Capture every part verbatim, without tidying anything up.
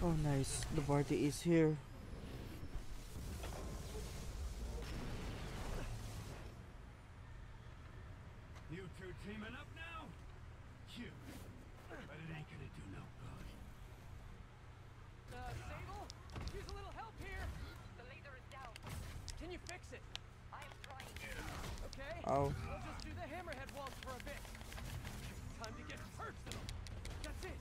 Oh nice, the party is here. You two teaming up now? Cute. But it ain't gonna do no good. Uh, Sable? Use a little help here. The laser is down. Can you fix it? I am trying. Okay? Oh. We'll just do the hammerhead waltz for a bit. Time to get personal. That's it.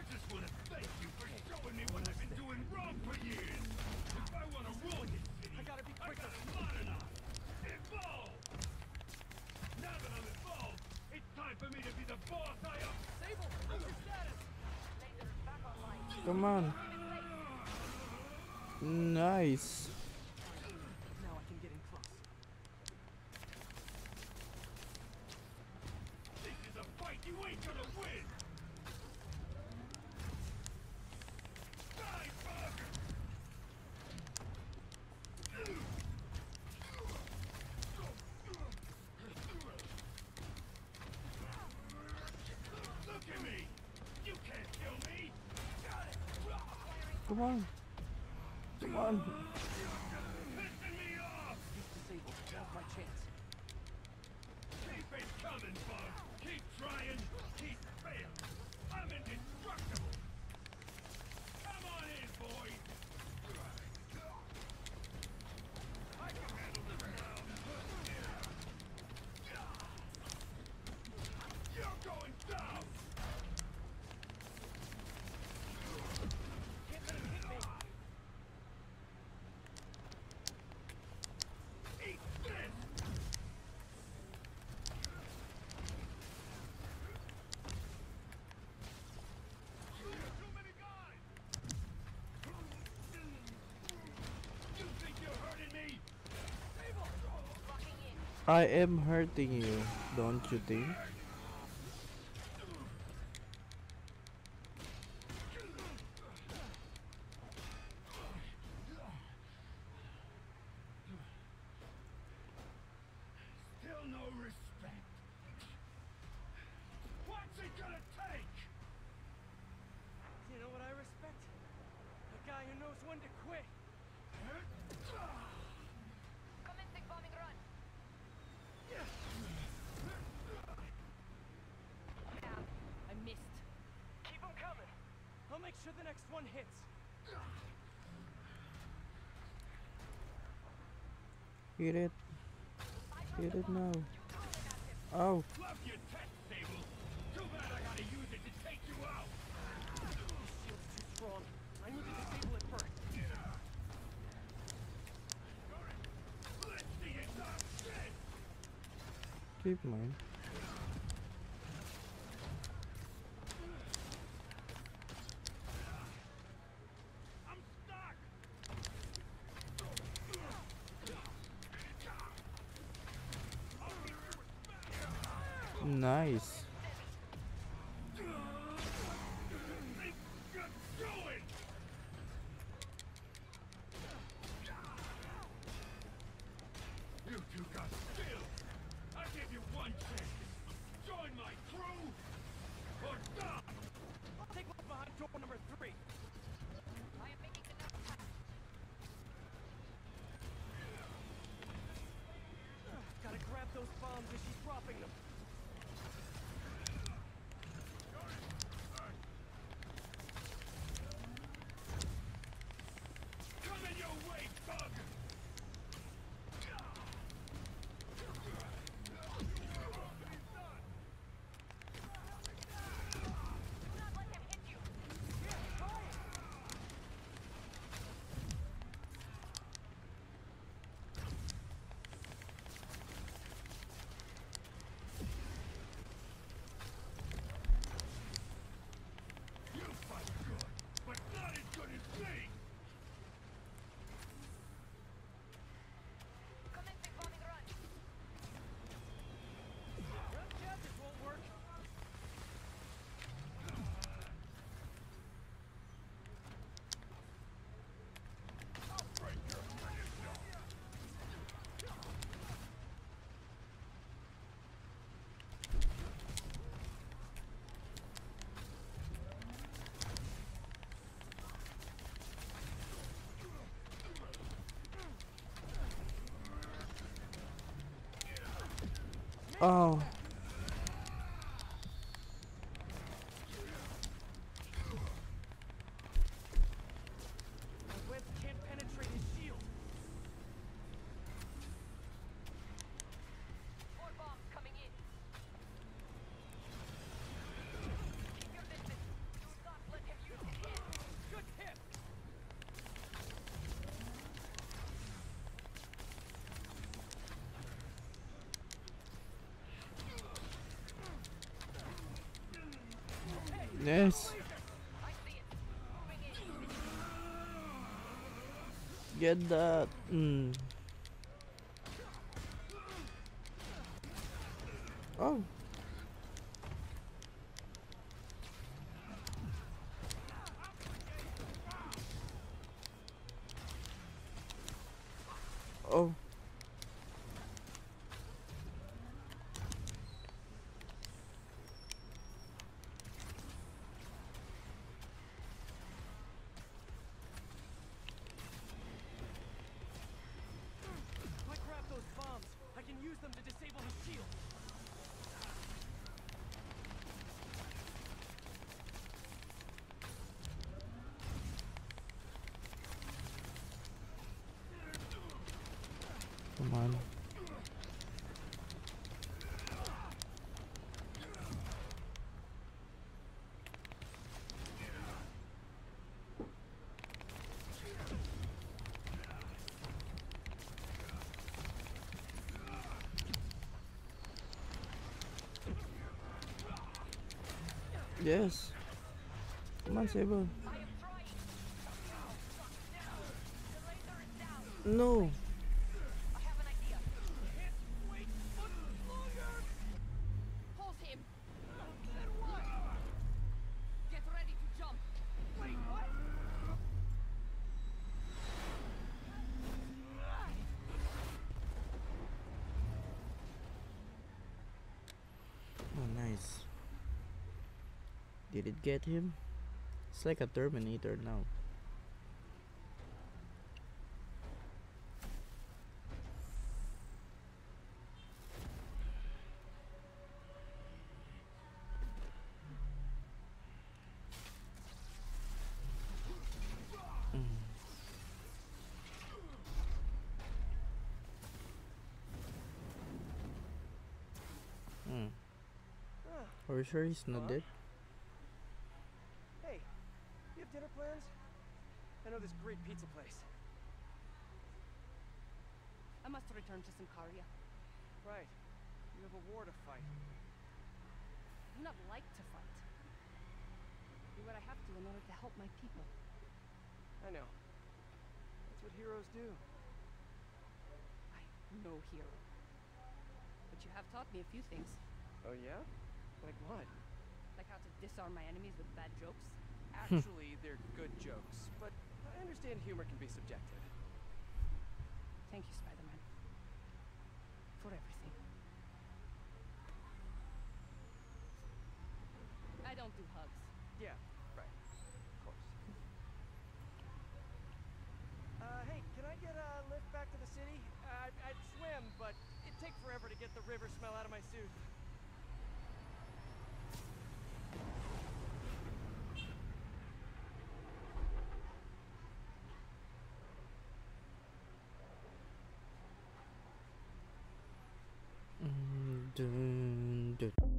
I just want to thank you for showing me what I've been doing wrong for years. If I want to rule this city, I gotta be quicker. I gotta modernize. Evolve. Now that I'm involved, it's time for me to be the boss I am. Sable, what's your status? Laser is back online. Come on. Nice. Now I can get in close. This is a fight you ain't gonna win. Come on. Come on. You're pissing me off. He's disabled. Now's my chance. Keep it coming, Fogg. Keep trying. Keep failing. I'm indestructible. Come on in, boy. I can handle this now. You're going down. I am hurting you, don't you think? Still no respect. What's it gonna take? You know what I respect? A guy who knows when to quit. Commencing bombing run. Now, I missed. Keep them coming. I'll make sure the next one hits. Hit it. Hit it now. Oh. Love your tech, Sable. Too bad I gotta use it to take you out. This shield's too strong. I need to disable it first. Let's see it not dead. Keep mine. I'm stuck. Nice. You two got still. I give you one chance. Join my crew or die. I'll take what's behind door number three. I am making the next pass. I've gotta grab those bombs as she's dropping them. Come in your way, Fogg! Oh. Yes. Get that. Mm. Oh. Oh. Come on. Yes. Come on, Sable. No. Did it get him? It's like a Terminator now. Hmm. Are you sure he's not dead? Dinner plans? I know this great pizza place. I must return to Simkaria. Right. You have a war to fight. I do not like to fight. Do what I have to in order to help my people. I know. That's what heroes do. I'm no hero. But you have taught me a few things. Oh yeah? Like what? Like how to disarm my enemies with bad jokes. Actually, they're good jokes, but I understand humor can be subjective. Thank you, Spider-Man, for everything. I don't do hugs. Yeah, right. Of course. Uh, hey, can I get a lift back to the city? Uh, I'd, I'd swim, but it'd take forever to get the river smell out of my suit. Dun, dun.